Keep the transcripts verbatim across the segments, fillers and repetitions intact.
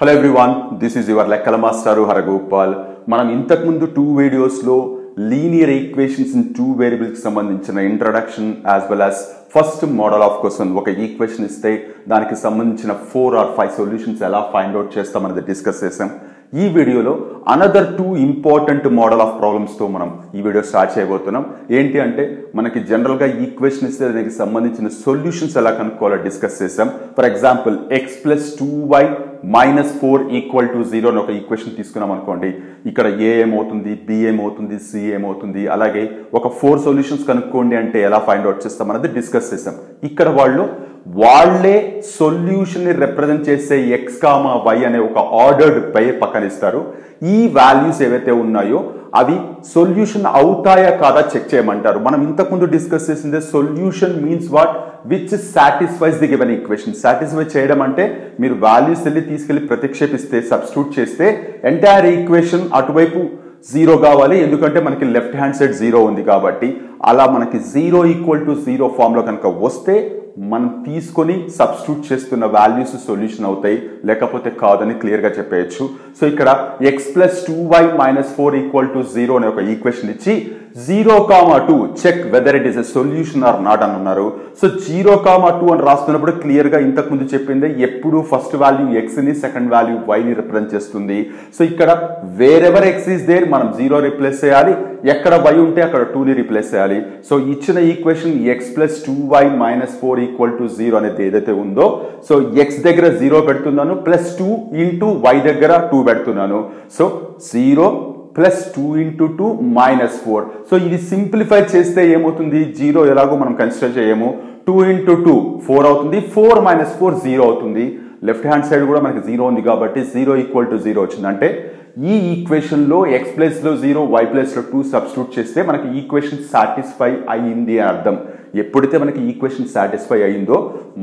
Hello everyone, this is your Lekkala Mastaru Haragopal. Manam intakumundu two videos lo linear equations in two variables ki sambandhinchina introduction as well as first model of question oka equation iste daniki sambandhinchina four or five solutions ela find out chestam anadi discuss chesam. Ee video lo another two important model of problems tho manam ee video start cheyabothunam. Enti ante manaki general ga equation iste daniki sambandhinchina solutions ela kanukola discuss chesam. For example, x plus two y minus four equal to zero అని ఒక equation తీసుకున్నాం అనుకోండి. ఇక్కడ a ఏమవుతుంది, b ఏమవుతుంది, c ఏమవుతుంది, అలాగే ఒక ఫోర్ సొల్యూషన్స్ కనుక్కోండి అంటే ఎలా ఫైండ్ అవుట్ చేస్తాం అనేది డిస్కస్ చేసాం. ఇక్కడ వాళ్ళు వాళ్ళే సొల్యూషన్ ని రిప్రజెంట్ చేసే x, y అనే ఒక ఆర్డర్డ్ పెయిర్ పక్కన ఇస్తారు. ఈ వాల్యూస్ ఏవైతే ఉన్నాయో అవి సొల్యూషన్ అవుతాయా కాదా చెక్ చేయమంటారు. మనం ఇంతకుముందు డిస్కస్ చేసిందే solution means what which satisfies the given equation. Satisfy చేయడం అంటే మీరు వాల్యూస్ వెళ్ళి తీసుకెళ్లి ప్రతిక్షేపిస్తే సబ్స్టిట్యూట్ చేస్తే ఎంటైర్ ఈక్వేషన్ అటువైపు జీరో కావాలి, ఎందుకంటే మనకి లెఫ్ట్ హ్యాండ్ సైడ్ జీరో ఉంది కాబట్టి. అలా మనకి జీరో ఈక్వల్ టు జీరో ఫామ్లో కనుక వస్తే మనం తీసుకొని సబ్స్టిట్యూట్ చేస్తున్న వాల్యూస్ సొల్యూషన్ అవుతాయి, లేకపోతే కాదని క్లియర్గా చెప్పేయచ్చు. సో ఇక్కడ x plus two y minus four equal to zero అనే ఒక ఈక్వేషన్ ఇచ్చి zero comma two check whether it is a solution or not అని ఉన్నారు. సో జీరో కామా టూ అని రాస్తున్నప్పుడు క్లియర్గా ఇంతకుముందు చెప్పిందే ఎప్పుడు ఫస్ట్ వాల్యూ ఎక్స్ని సెకండ్ వాల్యూ వైని రిప్రజెంట్ చేస్తుంది. సో ఇక్కడ వేరెవర్ ఎక్స్ ఈస్ దేర్ మనం జీరో రిప్లేస్ చేయాలి, ఎక్కడ వై ఉంటే అక్కడ టూని రిప్లేస్ చేయాలి. సో ఇచ్చిన equation x plus two y minus four equal to zero అనేది ఏదైతే ఉందో, సో ఎక్స్ దగ్గర జీరో పెడుతున్నాను, ప్లస్ టూ ఇంటూ వై దగ్గర టూ పెడుతున్నాను. So zero plus two into two minus four. So ఇది సింప్లిఫై చేస్తే ఏమవుతుంది, జీరో ఎలాగో మనం కన్సిడర్ చేయము, టూ ఇంటూ టూ ఫోర్ అవుతుంది, ఫోర్ మైనస్ ఫోర్ జీరో అవుతుంది. లెఫ్ట్ హ్యాండ్ సైడ్ కూడా మనకి జీరో ఉంది కాబట్టి జీరో ఈక్వల్ టు జీరో వచ్చింది. అంటే ఈ ఈక్వేషన్లో ఎక్స్ ప్లేస్లో జీరో వై ప్లేస్లో టూ సబ్స్టిట్యూట్ చేస్తే మనకి ఈక్వేషన్ సాటిస్ఫై అయ్యింది అని అర్థం. ఎప్పుడైతే మనకి ఈక్వేషన్ సాటిస్ఫై అయ్యిందో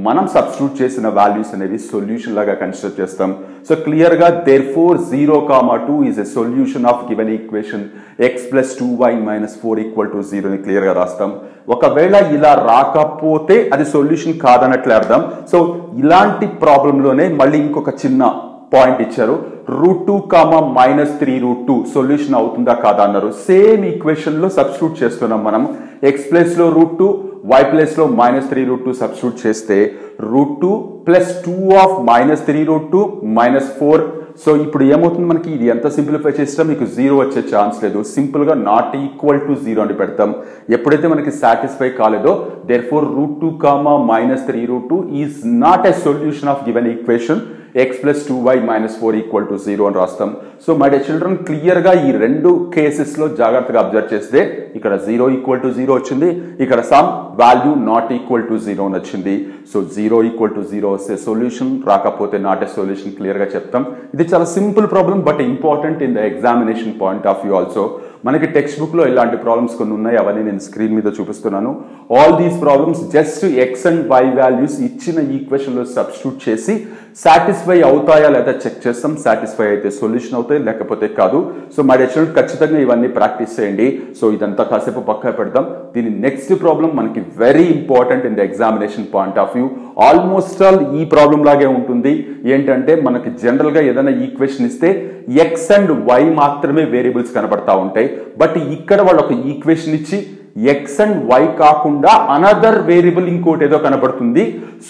మనం సబ్స్టిట్యూట్ చేసిన వాల్యూస్ అనేవి సొల్యూషన్ లాగా కన్సిడర్ చేస్తాం. సో క్లియర్గా therefore zero comma two is a solution of given equation x plus two y minus four equal to జీరోని క్లియర్గా రాస్తాం. ఒకవేళ ఇలా రాకపోతే అది సొల్యూషన్ కాదన్నట్లే అర్థం. సో ఇలాంటి ప్రాబ్లంలోనే మళ్ళీ ఇంకొక చిన్న పాయింట్ ఇచ్చారు, root two comma minus three root two solution అవుతుందా కాదా అన్నారు. సేమ్ ఈక్వేషన్లో సబ్స్టిట్యూట్ చేస్తున్నాం మనం, ఎక్స్ ప్లేస్లో రూట్ టూ వై ప్లేస్లో minus three root two substitute చేస్తే root two plus two of minus three root two minus four. So ఇప్పుడు ఏమవుతుంది మనకి, ఇది ఎంత సింప్లిఫై చేసినా మీకు జీరో వచ్చే ఛాన్స్ లేదు, సింపుల్గా నాట్ ఈక్వల్ టు జీరో అని పెడతాం. ఎప్పుడైతే మనకి సాటిస్ఫై కాలేదో therefore root two comma minus three root two is not a solution of given equation x plus two y minus four equal to zero అని రాస్తాం. So my dear children, క్లియర్గా ఈ రెండు కేసెస్లో జాగ్రత్తగా అబ్జర్వ్ చేస్తే ఇక్కడ జీరో ఈక్వల్ టు జీరో వచ్చింది, ఇక్కడ sum value not equal to zero అని వచ్చింది. So zero equal to zero వస్తే సొల్యూషన్, రాకపోతే నాట్ ఎ సొల్యూషన్ క్లియర్గా చెప్తాం. ఇది చాలా simple problem but important in the examination point of view also. మనకి టెక్స్ట్ బుక్లో ఇలాంటి ప్రాబ్లమ్స్ కొన్ని ఉన్నాయి, అవన్నీ నేను స్క్రీన్ మీద చూపిస్తున్నాను. All these problems just x and y values ఇచ్చిన ఈక్వేషన్లో సబ్స్టిట్యూట్ చేసి సాటిస్ఫై అవుతాయా లేదా చెక్ చేస్తాం. సాటిస్ఫై అయితే సొల్యూషన్ అవుతాయి, లేకపోతే కాదు. సో మై డియర్ స్టూడెంట్, ఖచ్చితంగా ఇవన్నీ ప్రాక్టీస్ చేయండి. సో ఇదంతా కాసేపు పక్క పెడతాం. దీని నెక్స్ట్ ప్రాబ్లం మనకి very important in the examination point of view. Almost all ఈ ప్రాబ్లం లాగే ఉంటుంది. ఏంటంటే మనకి జనరల్గా ఏదైనా ఈక్వేషన్ ఇస్తే ఎక్స్ అండ్ వై మాత్రమే వేరియబుల్స్ కనబడతా ఉంటాయి, బట్ ఇక్కడ వాళ్ళు ఒక ఈక్వేషన్ ఇచ్చి ఎక్స్ అండ్ వై కాకుండా అనదర్ వేరియబుల్ ఇంకోటి ఏదో కనబడుతుంది,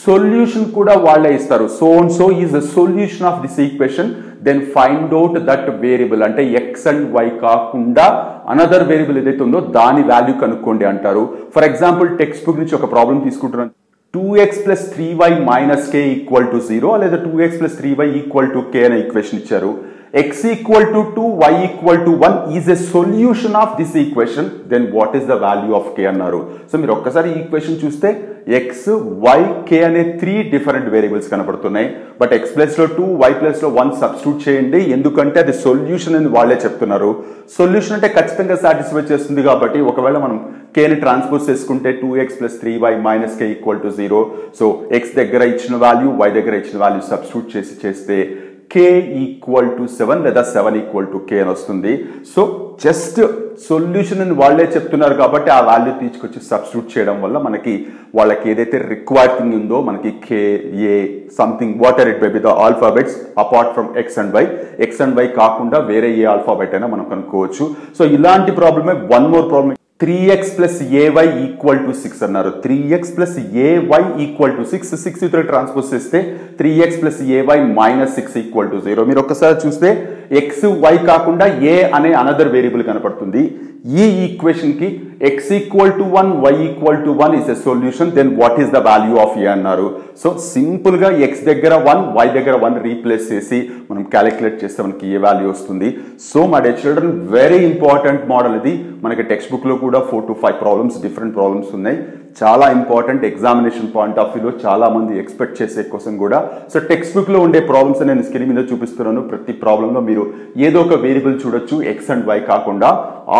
సొల్యూషన్ కూడా వాళ్ళే ఇస్తారు. So and so is the solution of this equation, then find out that variable. అంటే ఎక్స్ అండ్ వై కాకుండా అనదర్ వేరియబుల్ ఏదైతే ఉందో దాని వాల్యూ కనుక్కోండి అంటారు. ఫర్ ఎగ్జాంపుల్ టెక్స్ట్ బుక్ నుంచి ఒక ప్రాబ్లం తీసుకుంటున్నాను, two x plus three y minus k equal to zero లేదా two x plus three y equal to k అనే ఈక్వేషన్ ఇచ్చారు. x equal to two, y equal to one is a solution of this equation, then what is the value of k అన్నారు. So మీరు ఒక్కసారి ఈ equation చూస్తే x y k అనే three different variables కనపడుతున్నాయి, but x ప్లేస్లో two y ప్లేస్లో one substitute చేయండి, ఎందుకంటే అది సొల్యూషన్ అని వాళ్ళే చెప్తున్నారు. సొల్యూషన్ అంటే ఖచ్చితంగా సాటిస్ఫై చేస్తుంది కాబట్టి ఒకవేళ మనం కేని ట్రాన్స్పోజ్ చేసుకుంటే two x plus three y minus k equal to zero. So x దగ్గర ఇచ్చిన వాల్యూ వై దగ్గర ఇచ్చిన వాల్యూ సబ్స్టిట్యూట్ చేసి చేస్తే k ఈక్వల్ టు సెవెన్ లేదా సెవెన్ ఈక్వల్ టు కే అని వస్తుంది. So just solution and valle cheptunar kabatti aa value teechukochi substitute cheyadam valla manaki vallaki edaithe required thing undo manaki k a something whatever it may be the alphabets apart from x and y x and y kaakunda vere a alphabet aina manam kanukochu so ilanti problem one more problem three x plus ay equal to six annaru three x plus ay equal to six six itra transpose cheste three x plus ay minus six equal to zero meer okkasaari chuste x y kaakunda a ane another variable kanapadutundi ee equation ki x equal to one y equal to one is a solution then what is the value of a annaru so simple ga x దగ్గర one y దగ్గర one replace చేసి మనం calculate చేస్తే మనకి ఏ value వస్తుంది so my dear children very important model ఇది మనకి టెక్స్ట్ బుక్ లో కూడా four to five problems different problems ఉన్నాయి చాలా ఇంపార్టెంట్ ఎగ్జామినేషన్ పాయింట్ ఆఫ్ వ్యూలో చాలా మంది ఎక్స్పెక్ట్ చేసే క్వశ్చన్ కూడా సో టెక్స్ట్ బుక్ లో ఉండే ప్రాబ్లమ్స్ నేను స్క్రీన్ మీద చూపిస్తున్నాను ప్రతి ప్రాబ్లం లో మీరు ఏదో ఒక వేరియబుల్ చూడొచ్చు x అండ్ y కాకుండా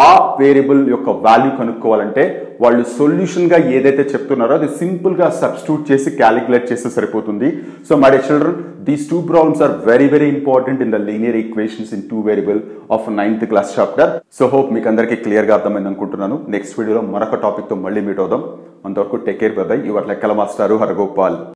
ఆ వేరియబుల్ యొక్క వాల్యూ కనుక్కోవాలంటే వాళ్ళు సొల్యూషన్ గా ఏదైతే చెప్తున్నారో అది సింపుల్ గా సబ్స్టిట్యూట్ చేసి క్యాలిక్యులేట్ చేస్తే సరిపోతుంది so my dear children these two problems are very very important in the linear equations in two variable of ninth class chapter so hope మీకు అందరికీ క్లియర్ గా అర్థమైంది అనుకుంటున్నాను నెక్స్ట్ వీడియోలో మరొక టాపిక్ తో మళ్ళీ మీట్ అవుదాం అంతవరకు take care bye bye your లెక్కల మాస్టారు హరగోపాల్